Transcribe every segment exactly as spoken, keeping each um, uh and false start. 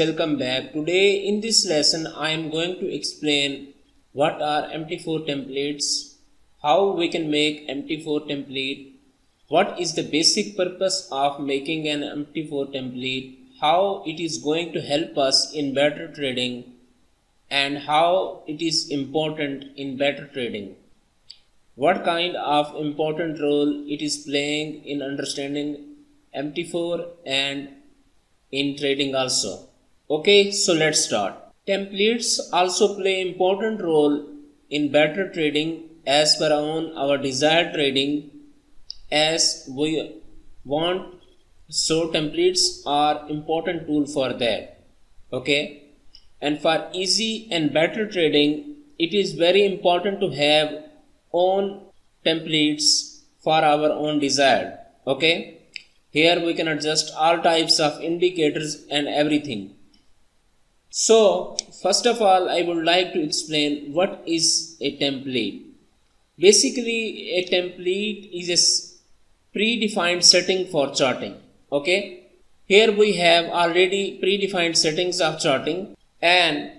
welcome back. Today in this lesson I am going to explain what are M T four templates, how we can make M T four template, what is the basic purpose of making an M T four template, how it is going to help us in better trading, and how it is important in better trading, what kind of important role it is playing in understanding M T four and in trading also. Okay, so let's start. Templates also play important role in better trading as per on our desired trading as we want, so templates are important tool for that. Okay, and for easy and better trading it is very important to have own templates for our own desired. Okay, here we can adjust all types of indicators and everything. So first of all I would like to explain what is a template. Basically a template is a predefined setting for charting. Okay, here we have already predefined settings of charting, and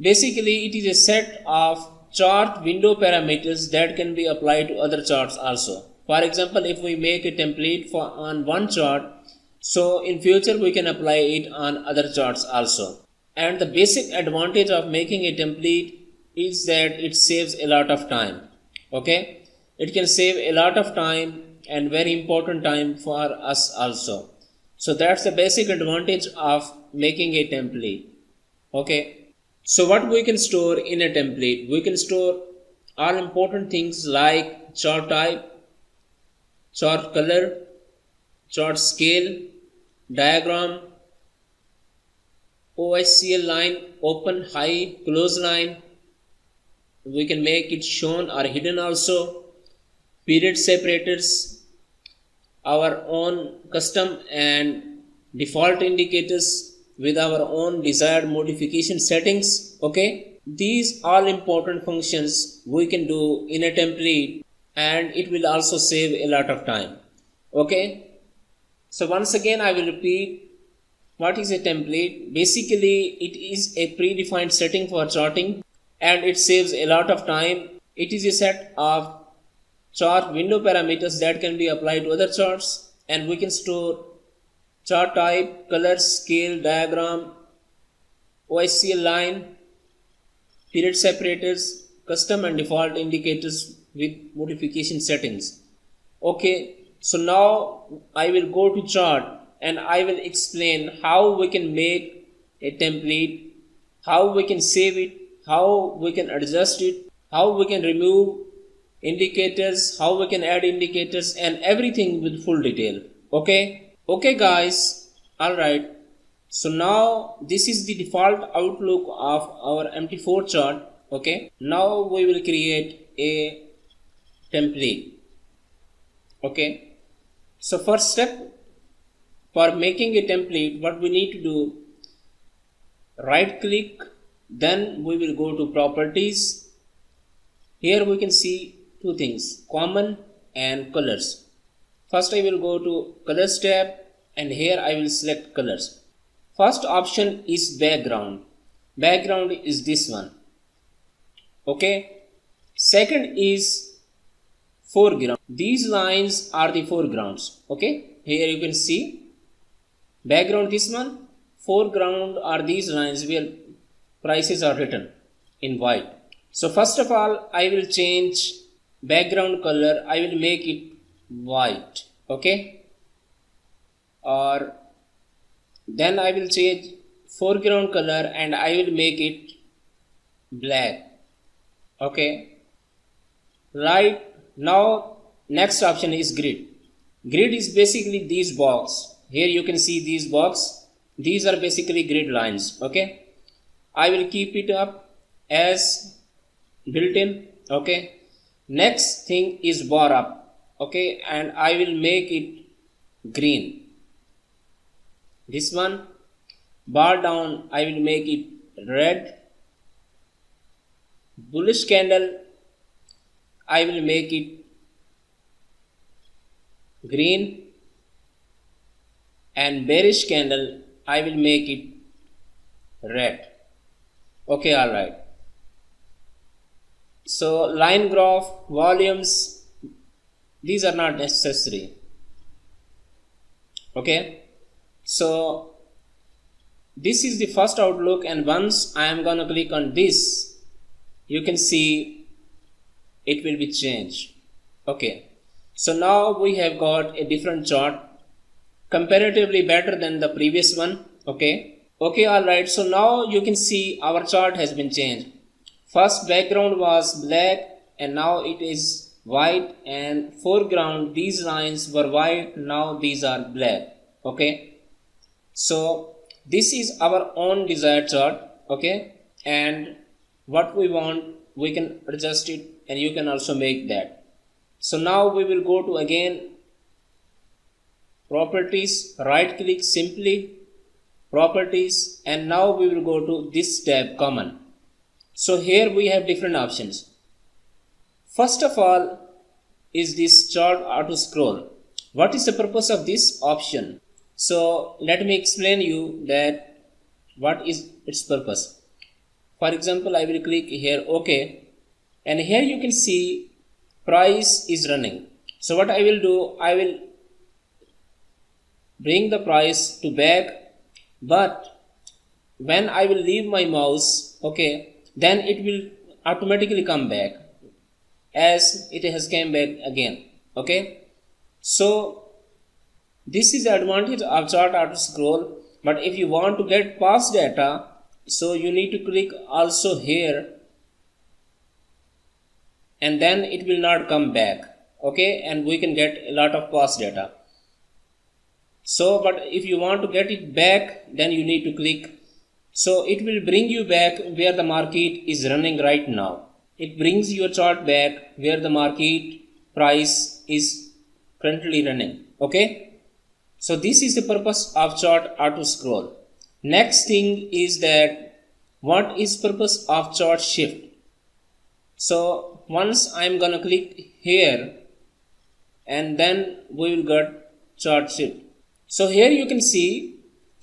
basically it is a set of chart window parameters that can be applied to other charts also. For example, if we make a template for on one chart, so in future we can apply it on other charts also. And the basic advantage of making a template is that it saves a lot of time. Okay, it can save a lot of time and very important time for us also. So that's the basic advantage of making a template. Okay, so what we can store in a template? We can store all important things like chart type, chart color, chart scale, diagram, O S C L line, open, high, close line. We can make it shown or hidden also. Period separators, our own custom and default indicators with our own desired modification settings. Okay, these all important functions we can do in a template, and it will also save a lot of time. Okay, so once again I will repeat what is a template. Basically it is a predefined setting for charting and it saves a lot of time. It is a set of chart window parameters that can be applied to other charts, and we can store chart type, color, scale, diagram, O S C L line, period separators, custom and default indicators with modification settings. Okay, so now I will go to chart and I will explain how we can make a template, how we can save it, how we can adjust it, how we can remove indicators, how we can add indicators, and everything with full detail. Okay, okay guys, alright, so now this is the default outlook of our M T four chart. Okay, now we will create a template. Okay, so first step for making a template, what we need to do, right click, then we will go to properties. Here we can see two things, common and colors. First I will go to colors tab and here I will select colors. First option is background. Background is this one. Okay, second is foreground. These lines are the foregrounds. Okay, here you can see background this one, foreground are these lines where prices are written in white. So first of all I will change background color. I will make it white. Okay, or then I will change foreground color and I will make it black. Okay, light. Now next option is grid. Grid is basically these box. Here you can see these box. These are basically grid lines. Okay, I will keep it up as built-in. Okay, next thing is bar up. Okay, and I will make it green. This one. Bar down, I will make it red. Bullish candle, I will make it green, and bearish candle I will make it red. Okay, all right. So line graph, volumes, these are not necessary. Okay, so this is the first outlook, and once I am gonna click on this, you can see it will be changed. Okay, so now we have got a different chart, comparatively better than the previous one. Okay, okay, all right. So now you can see our chart has been changed. First background was black and now it is white, and foreground, these lines were white, now these are black. Okay, so this is our own desired chart. Okay, and what we want, we can adjust it, and you can also make that. So now we will go to again properties, right click simply properties, and now we will go to this tab, common. So here we have different options. First of all is this chart auto scroll. What is the purpose of this option? So let me explain you that what is its purpose. For example, I will click here OK, and here you can see price is running. So what I will do, I will bring the price to back, but when I will leave my mouse, okay, then it will automatically come back as it has came back again. Okay, so this is the advantage of chart auto scroll. But if you want to get past data, so you need to click also here, and then it will not come back. Okay, and we can get a lot of past data. So but if you want to get it back, then you need to click. So it will bring you back where the market is running right now. It brings your chart back where the market price is currently running. Okay, so this is the purpose of chart auto scroll. Next thing is that what is purpose of chart shift. So once I'm gonna click here, and then we will get chart shift. So here you can see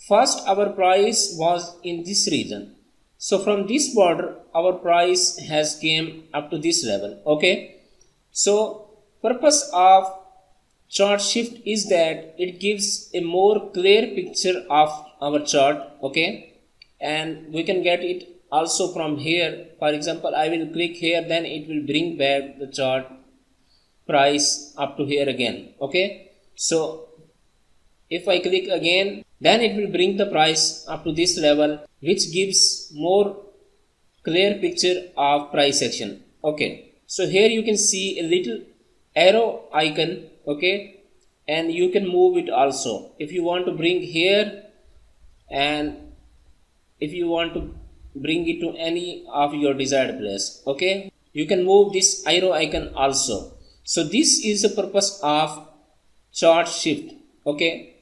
first our price was in this region. So from this border our price has came up to this level. Okay, so purpose of chart shift is that it gives a more clear picture of our chart. Okay, and we can get it also from here. For example, I will click here, then it will bring back the chart price up to here again. Okay, so if I click again, then it will bring the price up to this level, which gives more clear picture of price action. Okay, so here you can see a little arrow icon. Okay, and you can move it also if you want to bring here, and if you want to bring it to any of your desired place. Okay, you can move this arrow icon also. So this is the purpose of chart shift. Okay,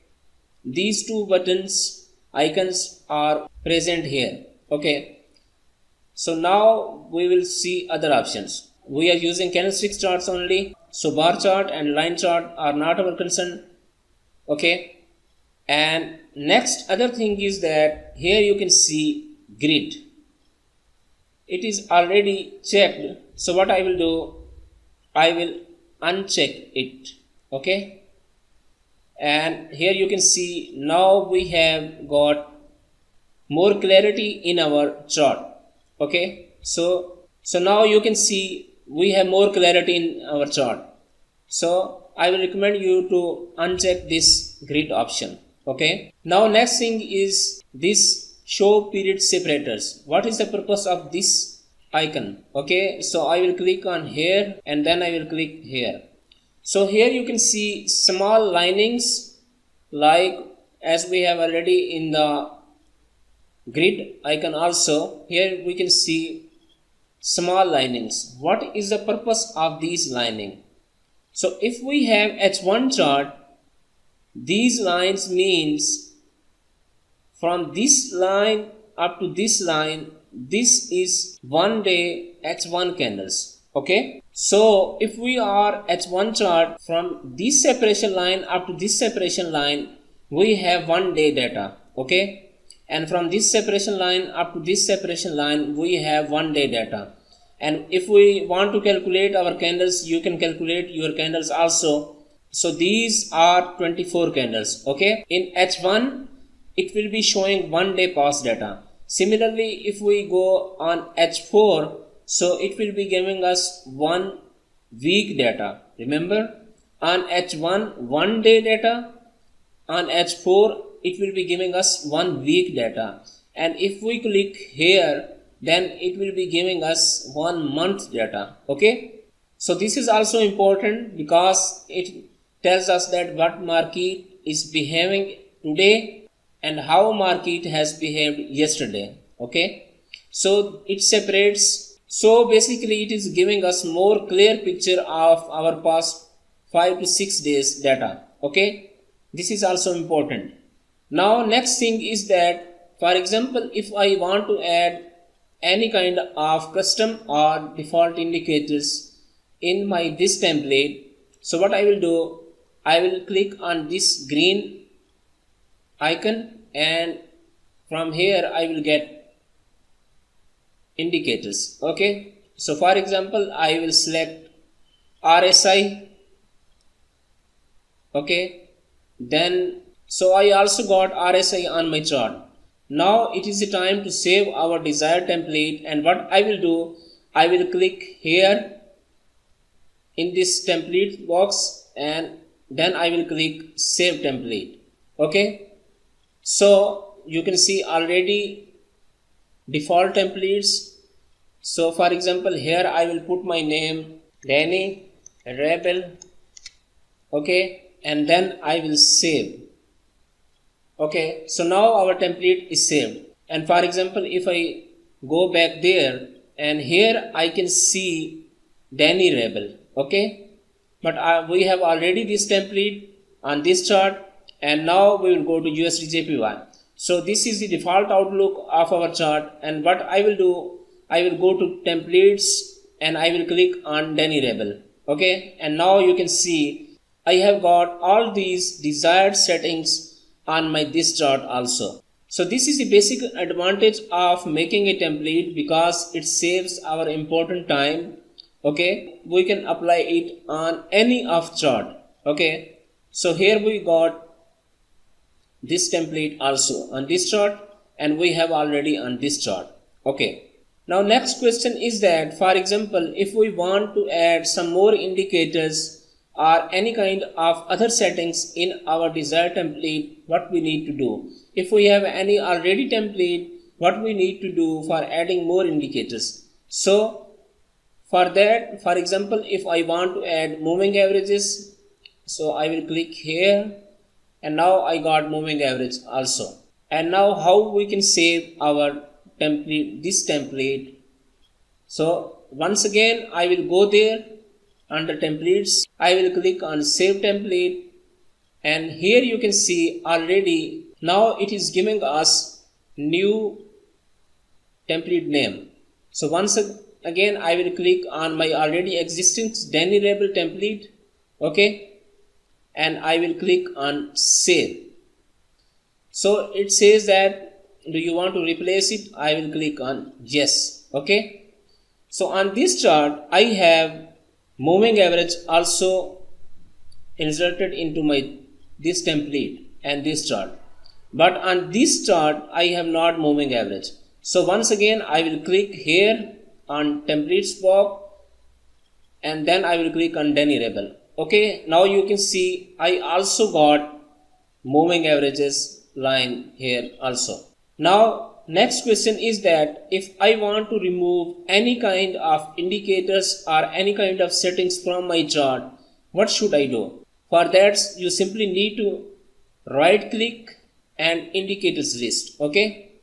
these two buttons icons are present here. Okay, so now we will see other options. We are using candlestick charts only, so bar chart and line chart are not our concern. Okay, and next other thing is that here you can see grid. It is already checked, so what I will do, I will uncheck it. Okay, and here you can see now we have got more clarity in our chart. Okay, so so now you can see we have more clarity in our chart. So I will recommend you to uncheck this grid option. Okay, now next thing is this show period separators. What is the purpose of this icon? Okay, so I will click on here, and then I will click here. So here you can see small linings, like as we have already in the grid icon also. Here we can see small linings. What is the purpose of these lining? So if we have H one chart, these lines means from this line up to this line, this is one day H one candles. Okay, so if we are H one chart, from this separation line up to this separation line, we have one day data. Okay, and from this separation line up to this separation line we have one day data. And if we want to calculate our candles, you can calculate your candles also. So these are twenty-four candles. Okay, in H one it will be showing one day past data. Similarly, if we go on H four, so it will be giving us one week data. Remember, on H one one day data, on H four it will be giving us one week data, and if we click here, then it will be giving us one month data. Okay, so this is also important because it tells us that what market is behaving today and how market has behaved yesterday. Okay, so it separates. So basically it is giving us more clear picture of our past five to six days data. Okay, this is also important. Now next thing is that, for example, if I want to add any kind of custom or default indicators in my this template, so what I will do, I will click on this green icon, and from here I will get indicators. Okay, so for example I will select R S I. Okay, then so I also got R S I on my chart. Now it is the time to save our desired template, and what I will do, I will click here in this template box and then I will click save template. Okay, so you can see already default templates. So for example here I will put my name Danny Rebel. Okay, and then I will save. Okay, so now our template is saved, and for example if I go back there, and here I can see Danny Rebel. Okay, but uh, we have already this template on this chart, and now we will go to U S D J P Y. So this is the default outlook of our chart, and what I will do, I will go to templates and I will click on Danny Rebel. Okay, and now you can see I have got all these desired settings on my this chart also. So this is the basic advantage of making a template, because it saves our important time. Okay, we can apply it on any of chart. Okay, so here we got this template also on this chart, and we have already on this chart. Okay, now next question is that, for example, if we want to add some more indicators or any kind of other settings in our desired template, what we need to do. If we have any already template, what we need to do for adding more indicators. So for that, for example, if I want to add moving averages, so I will click here, and now I got moving average also. And now how we can save our template, this template. So once again, I will go there. Under templates, I will click on save template, and here you can see already now it is giving us new template name. So once again I will click on my already existing Danny Rebel template. Okay, and I will click on save. So it says that do you want to replace it? I will click on yes. Okay, so on this chart I have moving average also inserted into my this template and this chart, but on this chart I have not moving average. So once again I will click here on templates box, and then I will click on Danny Rebel. Okay, now you can see I also got moving averages line here also. Now next question is that if I want to remove any kind of indicators or any kind of settings from my chart, what should I do? For that you simply need to right click and indicators list. Okay,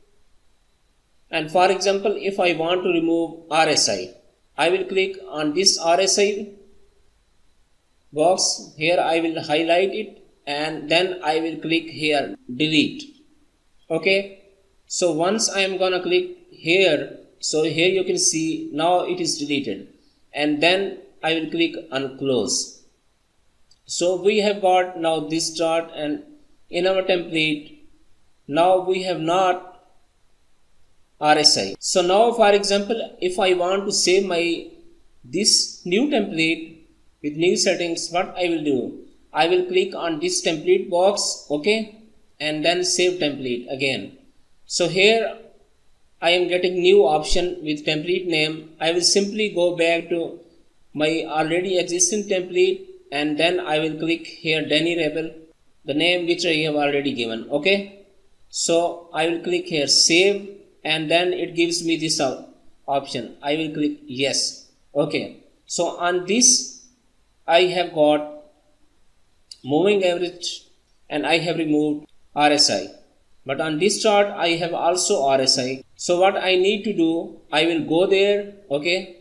and for example if I want to remove R S I, I will click on this R S I box. Here I will highlight it, and then I will click here delete. Okay, so once I am gonna click here, so here you can see now it is deleted, and then I will click on close. So we have got now this chart, and in our template now we have not R S I. So now, for example, if I want to save my this new template with new settings, what I will do? I will click on this template box, okay, and then save template again. So here I am getting new option with template name. I will simply go back to my already existing template and then I will click here Danny Rebel, the name which I have already given, okay. So I will click here save and then it gives me this option. I will click yes, okay. So on this I have got moving average and I have removed R S I, but on this chart I have also R S I. So what I need to do, I will go there, okay,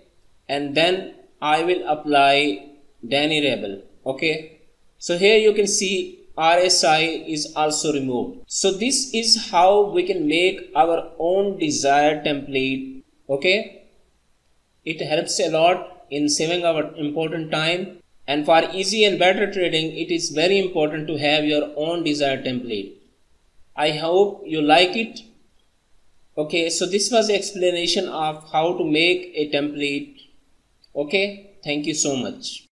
and then I will apply Danny Rebel, okay. So here you can see R S I is also removed. So this is how we can make our own desired template, okay. It helps a lot in saving our important time, and for easy and better trading it is very important to have your own desired template. I hope you like it. Okay, so this was the explanation of how to make a template. Okay, thank you so much.